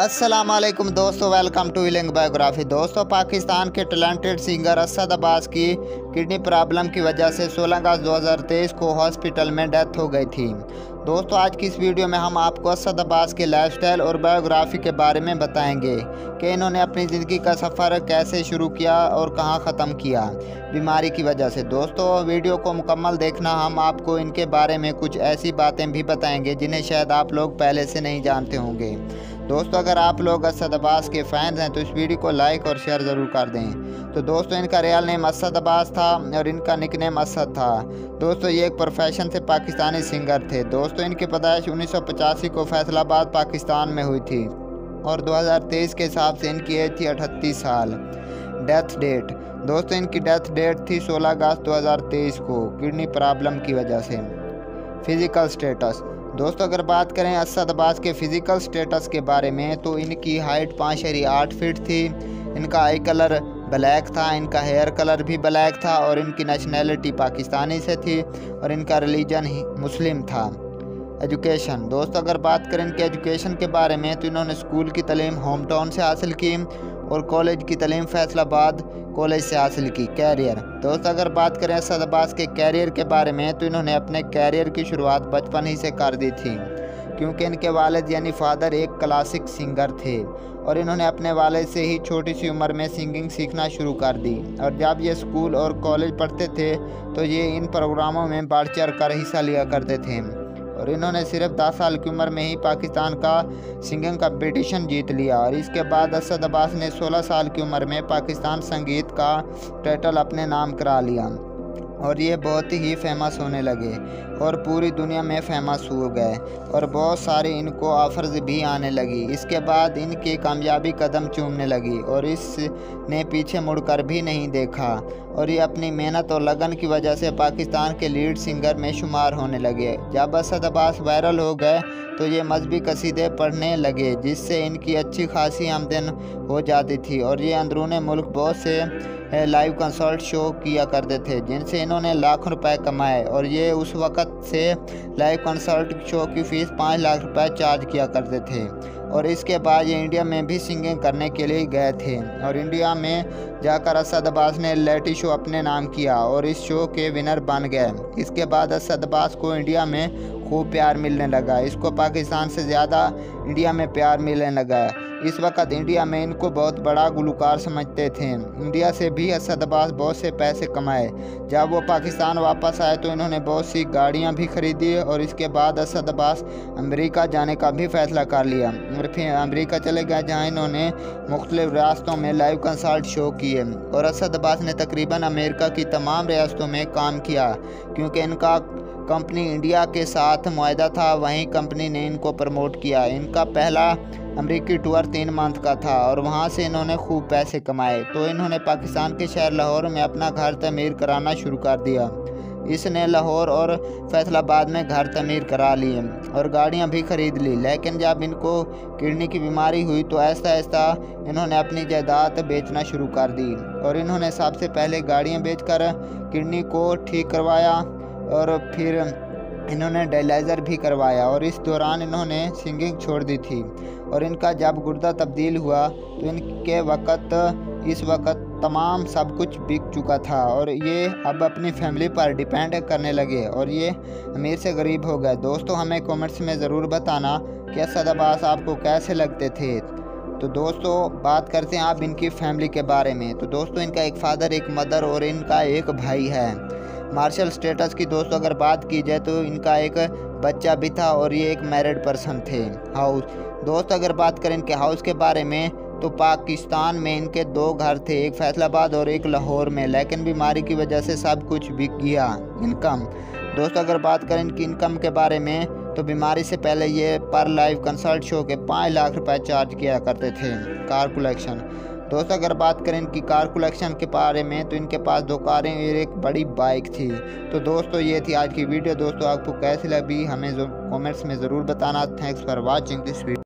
अस्सलामुअलैकुम दोस्तों, welcome to healing biography. दोस्तों, पाकिस्तान के टैलेंटेड सिंगर असद अब्बास की किडनी प्रॉब्लम की वजह से 16 अगस्त 2023 को हॉस्पिटल में डेथ हो गई थी। दोस्तों, आज की इस वीडियो में हम आपको असद अब्बास के लाइफस्टाइल और बायोग्राफी के बारे में बताएंगे कि इन्होंने अपनी ज़िंदगी का सफ़र कैसे शुरू किया और कहाँ ख़त्म किया बीमारी की वजह से। दोस्तों, वीडियो को मुकम्मल देखना, हम आपको इनके बारे में कुछ ऐसी बातें भी बताएंगे जिन्हें शायद आप लोग पहले से नहीं जानते होंगे। दोस्तों, अगर आप लोग असद अब्बास के फैंस हैं तो इस वीडियो को लाइक और शेयर ज़रूर कर दें। तो दोस्तों, इनका रियल नेम असद अब्बास था और इनका निकनेम असद था। दोस्तों, ये एक प्रोफेशन से पाकिस्तानी सिंगर थे। दोस्तों, इनकी पैदाइश 1985 को फैसलाबाद, पाकिस्तान में हुई थी और 2023 के हिसाब से इनकी एज थी 38 साल। डेथ डेट, दोस्तों इनकी डेथ डेट थी 16 अगस्त 2023 को किडनी प्रॉब्लम की वजह से। फिज़िकल स्टेटस, दोस्तों अगर बात करें असद अब्बास के फ़िज़िकल स्टेटस के बारे में तो इनकी हाइट 5.8 फीट थी, इनका आई कलर ब्लैक था, इनका हेयर कलर भी ब्लैक था और इनकी नेशनैलिटी पाकिस्तानी से थी और इनका रिलीजन मुस्लिम था। एजुकेशन, दोस्तों अगर बात करें इनके एजुकेशन के बारे में तो इन्होंने स्कूल की तलीम होम टाउन से हासिल की और कॉलेज की तलीम फैसलाबाद कॉलेज से हासिल की। कैरियर, दोस्तों अगर बात करें असद अब्बास के कैरियर के बारे में तो इन्होंने अपने कैरियर की शुरुआत बचपन ही से कर दी थी, क्योंकि इनके वालिद यानी फ़ादर एक क्लासिक सिंगर थे और इन्होंने अपने वालिद से ही छोटी सी उम्र में सिंगिंग सीखना शुरू कर दी। और जब ये स्कूल और कॉलेज पढ़ते थे तो ये इन प्रोग्रामों में बढ़ चढ़ कर हिस्सा लिया करते थे और इन्होंने सिर्फ 10 साल की उम्र में ही पाकिस्तान का सिंगिंग कंपटीशन जीत लिया। और इसके बाद असद अब्बास ने 16 साल की उम्र में पाकिस्तान संगीत का टाइटल अपने नाम करा लिया और ये बहुत ही फेमस होने लगे और पूरी दुनिया में फेमस हो गए और बहुत सारे इनको ऑफर्स भी आने लगी। इसके बाद इनकी कामयाबी कदम चूमने लगी और इसने पीछे मुड़कर भी नहीं देखा और ये अपनी मेहनत और लगन की वजह से पाकिस्तान के लीड सिंगर में शुमार होने लगे। जब असद अब्बास वायरल हो गए तो ये मजहबी कसीदे पढ़ने लगे जिससे इनकी अच्छी खासी आमदन हो जाती थी और ये अंदरूनी मुल्क बहुत से लाइव कंसर्ट शो किया करते थे जिनसे इन्होंने लाखों रुपए कमाए। और ये उस वक़्त से लाइव कंसर्ट शो की फ़ीस 5 लाख रुपए चार्ज किया करते थे। और इसके बाद ये इंडिया में भी सिंगिंग करने के लिए गए थे और इंडिया में जाकर असद अब्बास ने रियलिटी शो अपने नाम किया और इस शो के विनर बन गए। इसके बाद असद अब्बास को इंडिया में खूब प्यार मिलने लगा, इसको पाकिस्तान से ज़्यादा इंडिया में प्यार मिलने लगा। इस वक्त इंडिया में इनको बहुत बड़ा गुलकार समझते थे। इंडिया से भी असद अब्बास बहुत से पैसे कमाए। जब वो पाकिस्तान वापस आए तो इन्होंने बहुत सी गाड़ियां भी खरीदी और इसके बाद असद अब्बास अमेरिका जाने का भी फैसला कर लिया और फिर अमेरिका चले गए जहां इन्होंने मुख्तलिफ रियासतों में लाइव कंसर्ट शो किए। और असद अब्बास ने तकरीबन अमेरिका की तमाम रियासतों में काम किया क्योंकि इनका कंपनी इंडिया के साथ मुआहदा था, वहीं कंपनी ने इनको प्रमोट किया। इनका पहला अमेरिकी टूर 3 मंथ का था और वहां से इन्होंने खूब पैसे कमाए। तो इन्होंने पाकिस्तान के शहर लाहौर में अपना घर तमीर कराना शुरू कर दिया। इसने लाहौर और फैसलाबाद में घर तमीर करा लिए और गाड़ियां भी ख़रीद ली। लेकिन जब इनको किडनी की बीमारी हुई तो आहिस्ता आहिस्ता इन्होंने अपनी जायदाद बेचना शुरू कर दी और इन्होंने सबसे पहले गाड़ियाँ बेच कर किडनी को ठीक करवाया और फिर इन्होंने डायलाइजर भी करवाया। और इस दौरान इन्होंने सिंगिंग छोड़ दी थी और इनका जब गुर्दा तब्दील हुआ तो इनके वक़्त इस वक्त तमाम सब कुछ बिक चुका था और ये अब अपनी फैमिली पर डिपेंड करने लगे और ये अमीर से गरीब हो गए। दोस्तों, हमें कमेंट्स में ज़रूर बताना कि असद अब्बास आपको कैसे लगते थे। तो दोस्तों, बात करते हैं आप इनकी फैमिली के बारे में। तो दोस्तों, इनका एक फ़ादर, एक मदर और इनका एक भाई है। मार्शल स्टेटस की दोस्तों अगर बात की जाए तो इनका एक बच्चा भी था और ये एक मैरिड पर्सन थे। हाउस, दोस्तों अगर बात करें इनके हाउस के बारे में तो पाकिस्तान में इनके 2 घर थे, एक फैसलाबाद और एक लाहौर में, लेकिन बीमारी की वजह से सब कुछ बिक गया। इनकम, दोस्तों अगर बात करें इनकी इनकम के बारे में तो बीमारी से पहले ये पर लाइव कंसर्ट शो के 5 लाख रुपए चार्ज किया करते थे। कार कलेक्शन, दोस्तों अगर बात करें इनकी कार कलेक्शन के बारे में तो इनके पास 2 कारें और एक बड़ी बाइक थी। तो दोस्तों, ये थी आज की वीडियो। दोस्तों, आपको कैसी लगी हमें कमेंट्स में ज़रूर बताना। Thanks for watching this video.